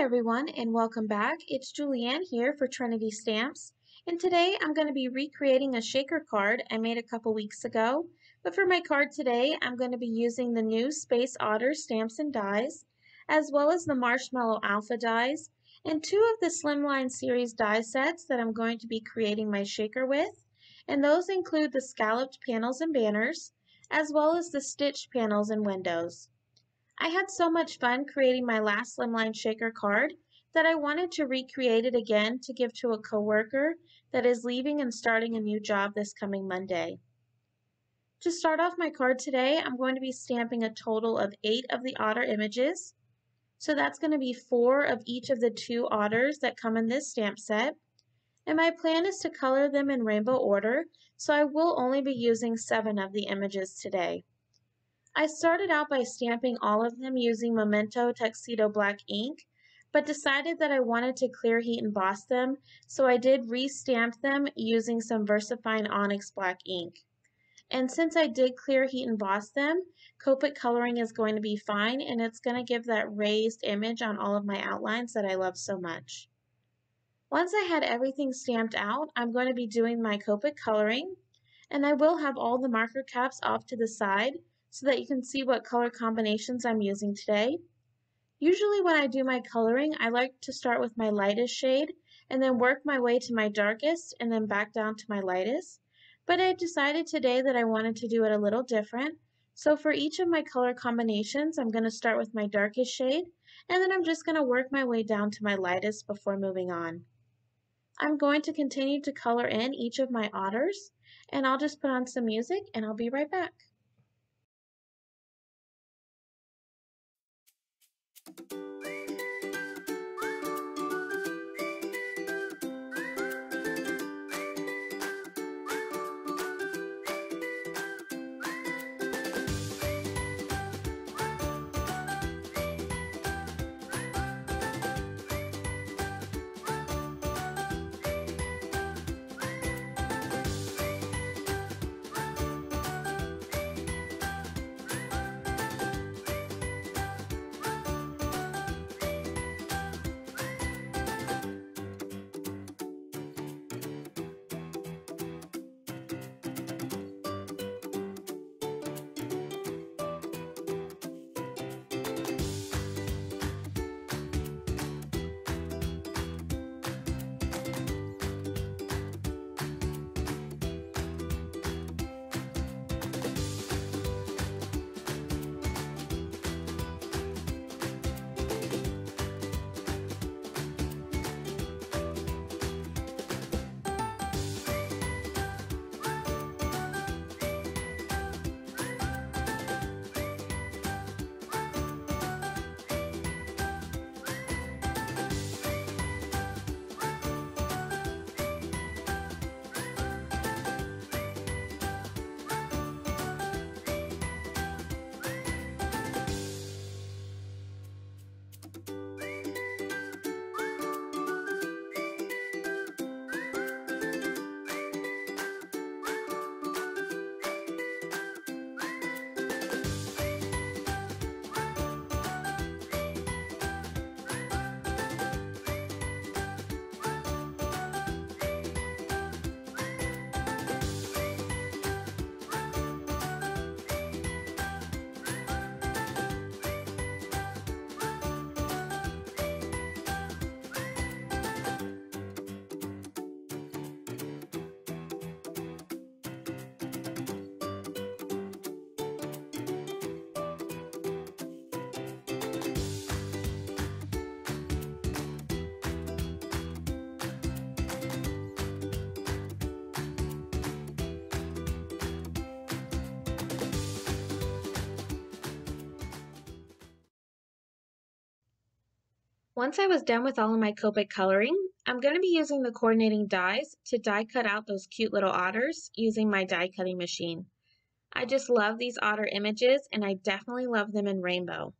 everyone, and welcome back. It's Julianne here for Trinity Stamps, and today I'm going to be recreating a shaker card I made a couple weeks ago. But for my card today, I'm going to be using the new Space Otter Stamps and Dies, as well as the Marshmallow Alpha Dies, and two of the Slimline Series die sets that I'm going to be creating my shaker with, and those include the Scalloped Panels and Banners, as well as the Stitched Panels and Windows. I had so much fun creating my last Slimline Shaker card that I wanted to recreate it again to give to a coworker that is leaving and starting a new job this coming Monday. To start off my card today, I'm going to be stamping a total of 8 of the otter images. So that's going to be 4 of each of the 2 otters that come in this stamp set. And my plan is to color them in rainbow order, so I will only be using 7 of the images today. I started out by stamping all of them using Memento Tuxedo Black ink, but decided that I wanted to clear heat emboss them, so I did re-stamp them using some VersaFine Onyx Black ink. And since I did clear heat emboss them, Copic Coloring is going to be fine, and it's going to give that raised image on all of my outlines that I love so much. Once I had everything stamped out, I'm going to be doing my Copic Coloring, and I will have all the marker caps off to the side, so that you can see what color combinations I'm using today. Usually when I do my coloring, I like to start with my lightest shade and then work my way to my darkest and then back down to my lightest. But I decided today that I wanted to do it a little different. So for each of my color combinations, I'm going to start with my darkest shade and then I'm just going to work my way down to my lightest before moving on. I'm going to continue to color in each of my otters and I'll just put on some music and I'll be right back. Once I was done with all of my Copic coloring, I'm going to be using the coordinating dies to die cut out those cute little otters using my die cutting machine. I just love these otter images and I definitely love them in rainbow.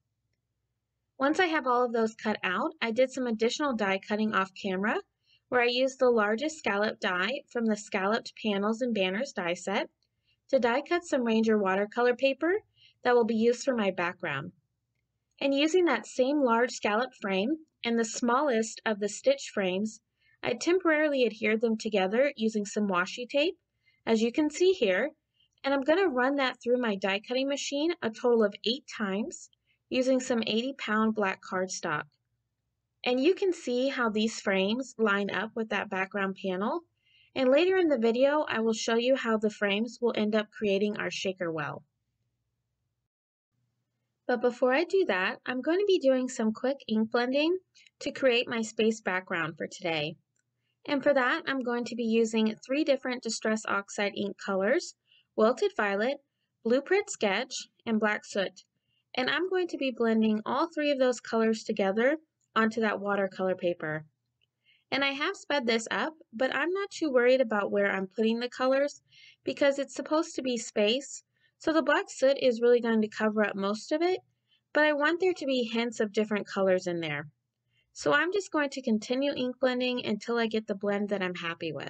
Once I have all of those cut out, I did some additional die cutting off camera where I used the largest scallop die from the Scalloped Panels and Banners die set to die cut some Ranger watercolor paper that will be used for my background. And using that same large scallop frame, and the smallest of the stitch frames, I temporarily adhered them together using some washi tape, as you can see here, and I'm going to run that through my die cutting machine a total of 8 times using some 80-pound black cardstock. And you can see how these frames line up with that background panel, and later in the video I will show you how the frames will end up creating our shaker well. But before I do that, I'm going to be doing some quick ink blending to create my space background for today. And for that, I'm going to be using 3 different Distress Oxide ink colors, Wilted Violet, Blueprint Sketch, and Black Soot. And I'm going to be blending all 3 of those colors together onto that watercolor paper. And I have sped this up, but I'm not too worried about where I'm putting the colors because it's supposed to be space. So the black soot is really going to cover up most of it, but I want there to be hints of different colors in there. So I'm just going to continue ink blending until I get the blend that I'm happy with.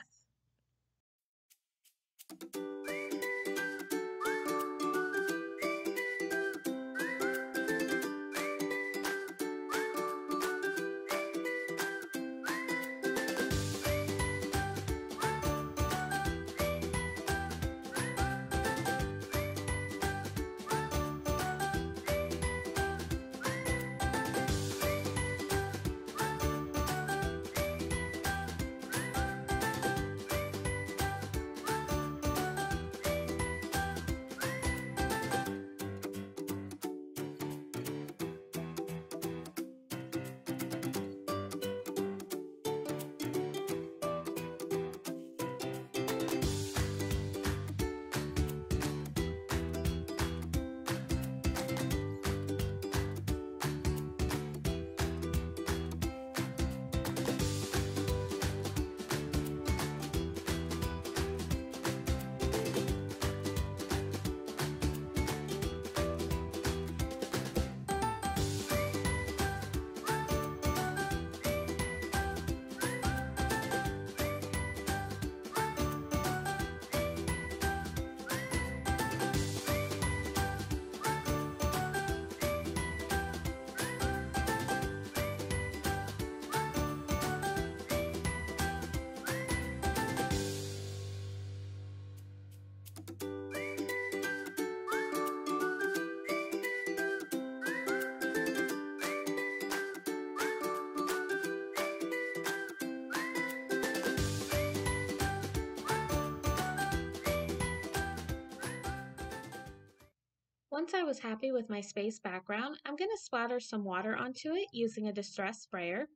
Once I was happy with my space background, I'm going to splatter some water onto it using a distress sprayer,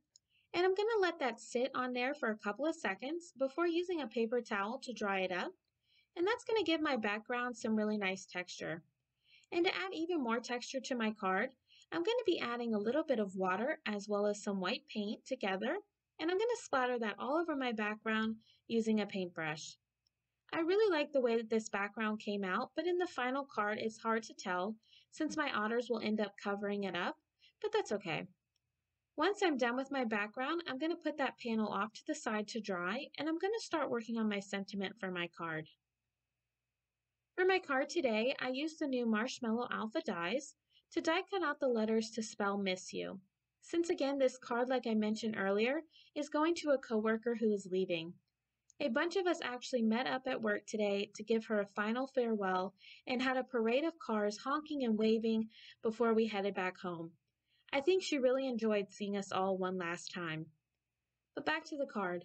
and I'm going to let that sit on there for a couple of seconds before using a paper towel to dry it up, and that's going to give my background some really nice texture. And to add even more texture to my card, I'm going to be adding a little bit of water as well as some white paint together, and I'm going to splatter that all over my background using a paintbrush. I really like the way that this background came out, but in the final card it's hard to tell since my otters will end up covering it up, but that's okay. Once I'm done with my background, I'm going to put that panel off to the side to dry, and I'm going to start working on my sentiment for my card. For my card today, I used the new Marshmallow Alpha Dies to die cut out the letters to spell Miss You, since again this card, like I mentioned earlier, is going to a coworker who is leaving. A bunch of us actually met up at work today to give her a final farewell and had a parade of cars honking and waving before we headed back home. I think she really enjoyed seeing us all one last time. But back to the card.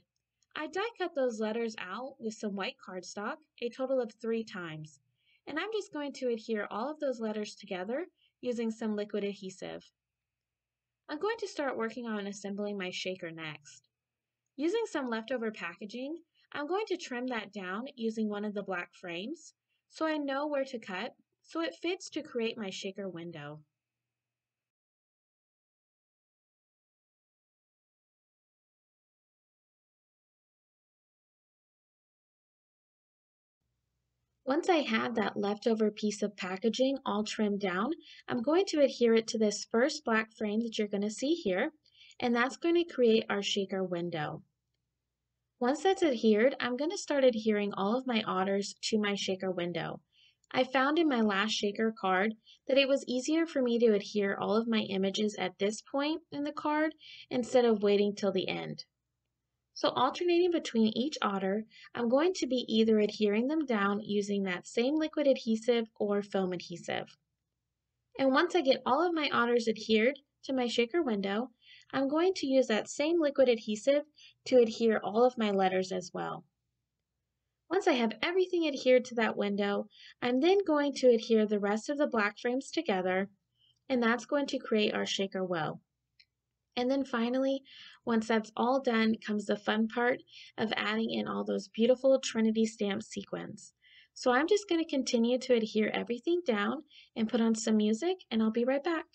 I die cut those letters out with some white cardstock a total of 3 times, and I'm just going to adhere all of those letters together using some liquid adhesive. I'm going to start working on assembling my shaker next. Using some leftover packaging, I'm going to trim that down using one of the black frames so I know where to cut so it fits to create my shaker window. Once I have that leftover piece of packaging all trimmed down, I'm going to adhere it to this first black frame that you're going to see here, and that's going to create our shaker window. Once that's adhered, I'm going to start adhering all of my otters to my shaker window. I found in my last shaker card that it was easier for me to adhere all of my images at this point in the card instead of waiting till the end. So alternating between each otter, I'm going to be either adhering them down using that same liquid adhesive or foam adhesive. And once I get all of my otters adhered to my shaker window, I'm going to use that same liquid adhesive to adhere all of my letters as well. Once I have everything adhered to that window, I'm then going to adhere the rest of the black frames together, and that's going to create our shaker well. And then finally, once that's all done, comes the fun part of adding in all those beautiful Trinity Stamps sequins. So I'm just going to continue to adhere everything down and put on some music, and I'll be right back.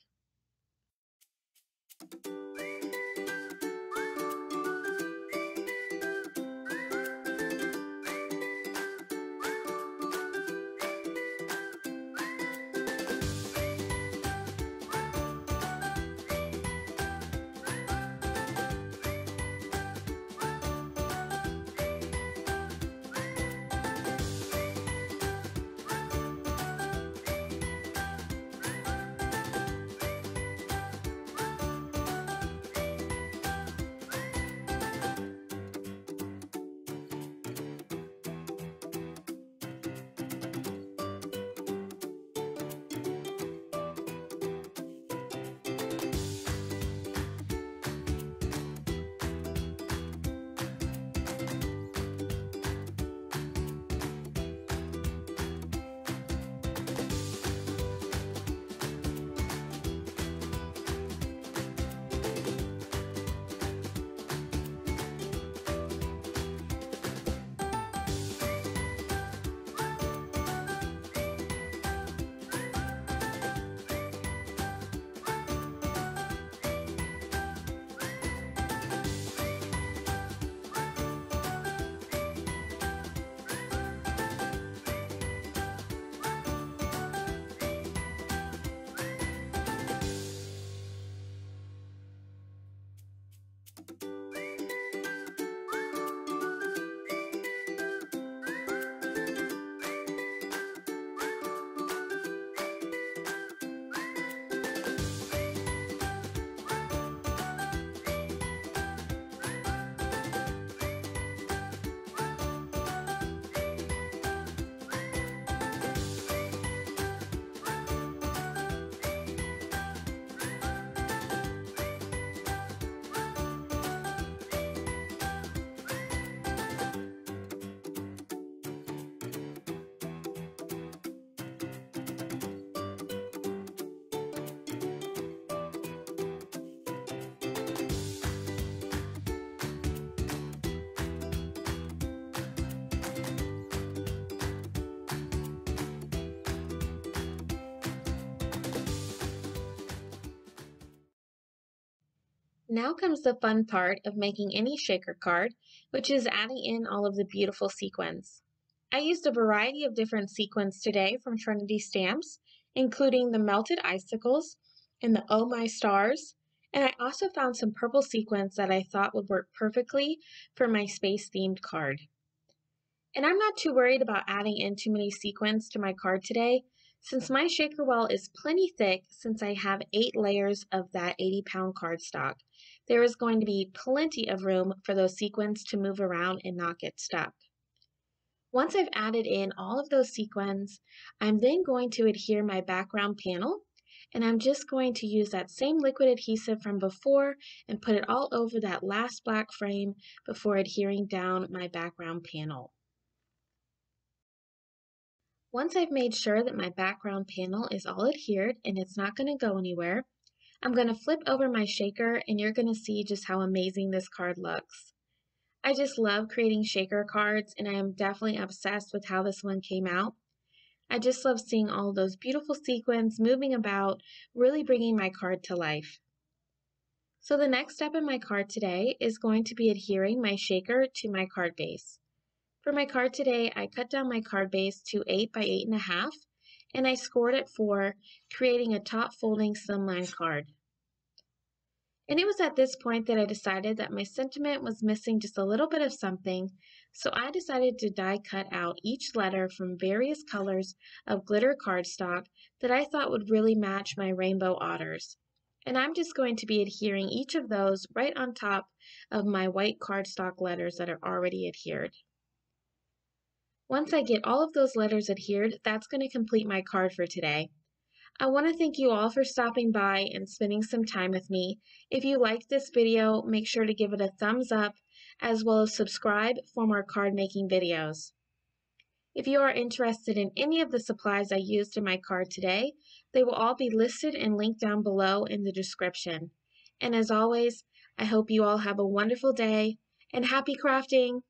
Now comes the fun part of making any shaker card, which is adding in all of the beautiful sequins. I used a variety of different sequins today from Trinity Stamps, including the Melted Icicles and the Oh My Stars, and I also found some purple sequins that I thought would work perfectly for my space-themed card. And I'm not too worried about adding in too many sequins to my card today, since my shaker well is plenty thick, since I have 8 layers of that 80-pound cardstock. There is going to be plenty of room for those sequins to move around and not get stuck. Once I've added in all of those sequins, I'm then going to adhere my background panel, and I'm just going to use that same liquid adhesive from before and put it all over that last black frame before adhering down my background panel. Once I've made sure that my background panel is all adhered and it's not going to go anywhere, I'm going to flip over my shaker and you're going to see just how amazing this card looks. I just love creating shaker cards and I am definitely obsessed with how this one came out. I just love seeing all those beautiful sequins moving about, really bringing my card to life. So the next step in my card today is going to be adhering my shaker to my card base. For my card today, I cut down my card base to 8 by 8.5, and I scored it 4, creating a top folding slimline card. And it was at this point that I decided that my sentiment was missing just a little bit of something, So I decided to die cut out each letter from various colors of glitter cardstock that I thought would really match my rainbow otters. And I'm just going to be adhering each of those right on top of my white cardstock letters that are already adhered. Once I get all of those letters adhered, that's going to complete my card for today. I want to thank you all for stopping by and spending some time with me. If you liked this video, make sure to give it a thumbs up, as well as subscribe for more card making videos. If you are interested in any of the supplies I used in my card today, they will all be listed and linked down below in the description. And as always, I hope you all have a wonderful day, and happy crafting!